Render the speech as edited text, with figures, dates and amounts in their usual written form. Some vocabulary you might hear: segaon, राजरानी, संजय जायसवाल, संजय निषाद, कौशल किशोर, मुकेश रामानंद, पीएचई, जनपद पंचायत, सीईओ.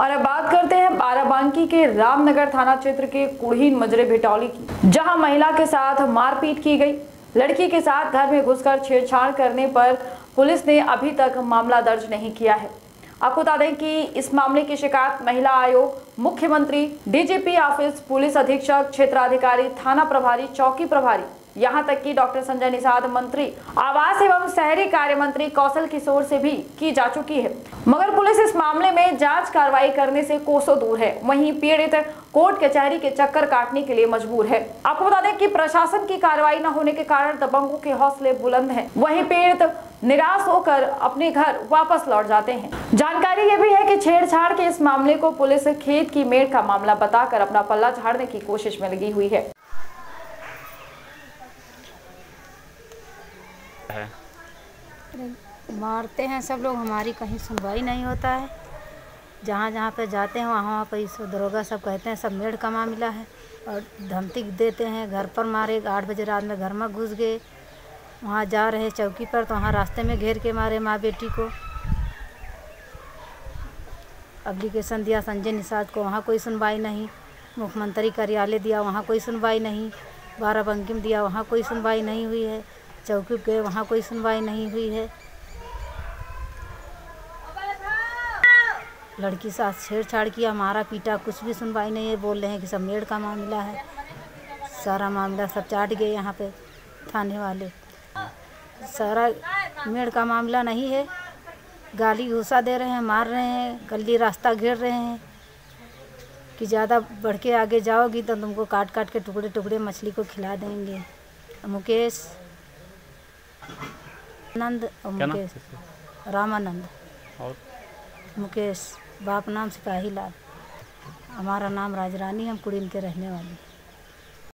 और अब बात करते हैं बाराबंकी के रामनगर थाना क्षेत्र के कुड़हीन मजरे भिटौली की, जहां महिला के साथ मारपीट की गई। लड़की के साथ घर में घुसकर छेड़छाड़ करने पर पुलिस ने अभी तक मामला दर्ज नहीं किया है। आपको बता दें कि इस मामले की शिकायत महिला आयोग, मुख्यमंत्री, डीजीपी ऑफिस, पुलिस अधीक्षक, क्षेत्राधिकारी, थाना प्रभारी, चौकी प्रभारी, यहां तक कि डॉक्टर संजय निषाद, मंत्री आवास एवं शहरी कार्य मंत्री कौशल किशोर से भी की जा चुकी है, मगर पुलिस इस मामले में जांच कार्रवाई करने से कोसों दूर है। वहीं पीड़ित कोर्ट कचहरी के चक्कर काटने के लिए मजबूर है। आपको बता दें कि प्रशासन की कार्रवाई न होने के कारण दबंगों के हौसले बुलंद हैं। वहीं पीड़ित निराश होकर अपने घर वापस लौट जाते हैं। जानकारी ये भी है कि छेड़छाड़ के इस मामले को पुलिस खेत की मेड़ का मामला बताकर अपना पल्ला झाड़ने की कोशिश में लगी हुई है। मारते हैं सब लोग, हमारी कहीं सुनवाई नहीं होता है। जहाँ जहाँ पे जाते हैं वहाँ पर इस दरोगा सब कहते हैं सब मेड़ का मामला है, और धमकी देते हैं। घर पर मारे, 8 बजे रात में घर में घुस गए। वहाँ जा रहे चौकी पर तो वहाँ रास्ते में घेर के मारे माँ बेटी को। एप्लीकेशन दिया संजय निषाद को, वहाँ कोई सुनवाई नहीं। मुख्यमंत्री कार्यालय दिया, वहाँ कोई सुनवाई नहीं। बाराबंकी में दिया, वहाँ कोई सुनवाई नहीं हुई है। चौकी गए, वहाँ कोई सुनवाई नहीं हुई है। लड़की साथ छेड़छाड़ किया, हमारा पीटा, कुछ भी सुनवाई नहीं है। बोल रहे हैं कि सब मेड़ का मामला है। सारा मामला सब चाट गए यहाँ पे थाने वाले। सारा मेड़ का मामला नहीं है, गाली घूसा दे रहे हैं, मार रहे हैं, गली रास्ता घेर रहे हैं कि ज़्यादा बढ़ के आगे जाओगी तो तुमको काट काट के टुकड़े टुकड़े मछली को खिला देंगे। मुकेश रामानंद, मुकेश रामानंद, मुकेश बाप नाम से काहीलाल, हमारा नाम राजरानी, हम कुड़ीन के रहने वाले।